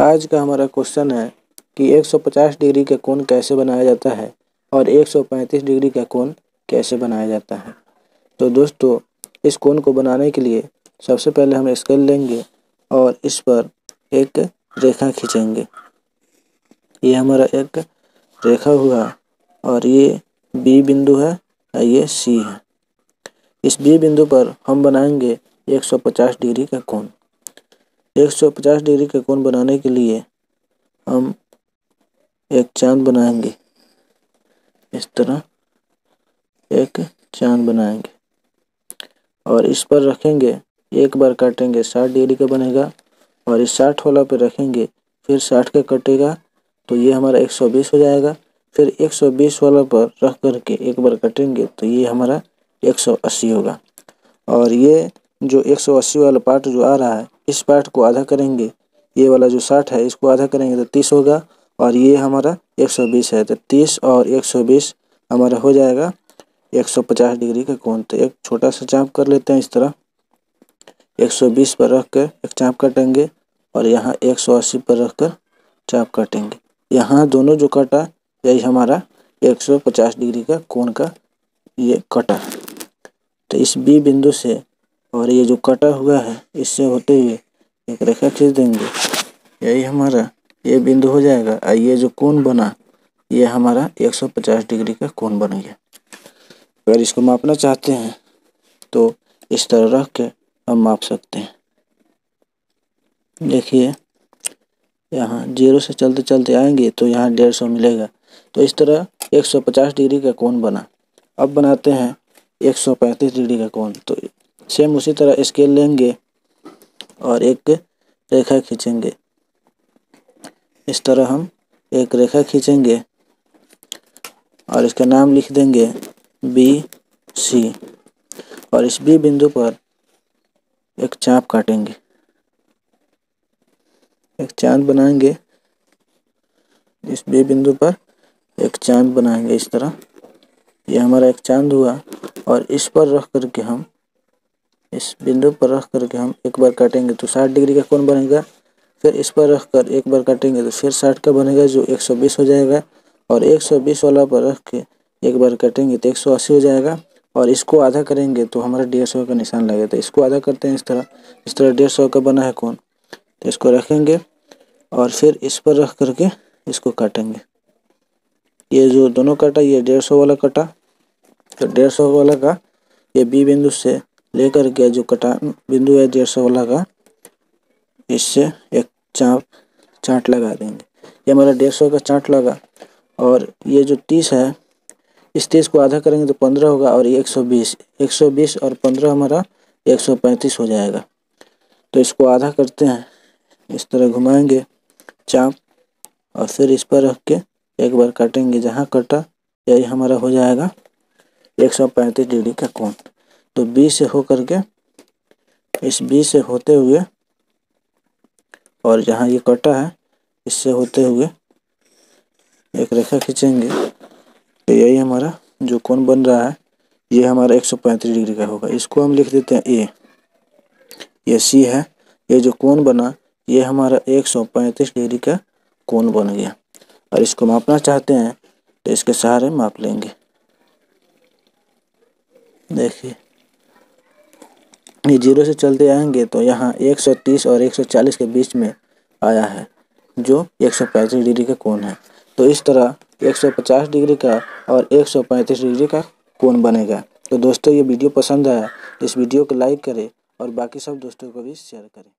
आज का हमारा क्वेश्चन है कि 150 डिग्री का कोण कैसे बनाया जाता है और 135 डिग्री का कोण कैसे बनाया जाता है। तो दोस्तों, इस कोण को बनाने के लिए सबसे पहले हम स्केल लेंगे और इस पर एक रेखा खींचेंगे। ये हमारा एक रेखा हुआ और ये बी बिंदु है और ये सी है। इस बी बिंदु पर हम बनाएंगे 150 डिग्री का कोण। 150 डिग्री का कोण बनाने के लिए हम एक चांद बनाएंगे, इस तरह एक चांद बनाएंगे और इस पर रखेंगे। एक बार काटेंगे 60 डिग्री का बनेगा और इस 60 होला पे रखेंगे, फिर 60 का कटेगा तो ये हमारा 120 हो जाएगा। फिर 120 वाला पर रख करके एक बार कटेंगे तो ये हमारा 180 होगा। और ये जो 180 वाला पार्ट जो आ रहा है, इस पार्ट को आधा करेंगे, ये वाला जो 60 है इसको आधा करेंगे तो 30 होगा और ये हमारा 120 है तो 30 और 120 हमारा हो जाएगा 150 डिग्री का कोण। तो एक छोटा सा चाँप कर लेते हैं, इस तरह 120 पर रख कर एक चाँप काटेंगे और यहाँ 180 पर रख कर चाँप काटेंगे। यहाँ दोनों जो काटा यही हमारा 150 डिग्री का कोण का ये कटा। तो इस बी बिंदु से और ये जो कटा हुआ है इससे होते हुए एक रेखा खींच देंगे, यही हमारा ये बिंदु हो जाएगा और ये जो कोण बना ये हमारा 150 डिग्री का कोण बन गया। अगर इसको मापना चाहते हैं तो इस तरह रख के हम माप सकते हैं। देखिए यहाँ 0 से चलते चलते आएंगे तो यहाँ 150 मिलेगा। तो इस तरह 150 डिग्री का कोण बना। अब बनाते हैं 135 डिग्री का कोण। तो सेम उसी तरह स्केल लेंगे और एक रेखा खींचेंगे, इस तरह हम एक रेखा खींचेंगे और इसका नाम लिख देंगे बी सी और इस बी बिंदु पर एक चाप काटेंगे, एक चांद बनाएंगे। इस बी बिंदु पर एक चांद बनाएंगे, इस तरह ये हमारा एक चांद हुआ और इस पर रख करके हम इस बिंदु पर रख करके हम एक बार काटेंगे तो 60 डिग्री का कोण बनेगा। फिर इस पर रख कर एक बार काटेंगे तो फिर 60 का बनेगा जो 120 हो जाएगा और 120 वाला पर रख के एक बार काटेंगे तो 180 हो जाएगा और इसको आधा करेंगे तो हमारा 150 का निशान लगेगा। तो इसको आधा करते हैं, इस तरह 150 का बना है कोण। तो इसको रखेंगे और फिर इस पर रख करके इसको काटेंगे। ये जो दोनों काटा ये 150 वाला काटा तो 150 वाला का ये बी बिंदु से लेकर के जो कटा बिंदु है 150 वाला का, इससे एक चांट लगा देंगे। ये हमारा 150 का चांट लगा और ये जो 30 है इस 30 को आधा करेंगे तो 15 होगा और ये 120 और 15 हमारा 135 हो जाएगा। तो इसको आधा करते हैं, इस तरह घुमाएंगे चाप और फिर इस पर रख के एक बार काटेंगे, जहाँ कटा यही हमारा हो जाएगा 135 डिग्री का कोण। तो बी से होकर के इस बी से होते हुए और जहाँ ये कटा है इससे होते हुए एक रेखा खींचेंगे तो यही हमारा जो कोण बन रहा है ये हमारा 135 डिग्री का होगा। इसको हम लिख देते हैं ए, ये सी है। ये जो कोण बना ये हमारा 135 डिग्री का कोण बन गया और इसको मापना चाहते हैं तो इसके सहारे माप लेंगे। देखिए ये 0 से चलते आएंगे तो यहाँ 130 और 140 के बीच में आया है जो 135 डिग्री का कोण है। तो इस तरह 150 डिग्री का और 135 डिग्री का कोण बनेगा। तो दोस्तों, ये वीडियो पसंद आया इस वीडियो को लाइक करें और बाकी सब दोस्तों को भी शेयर करें।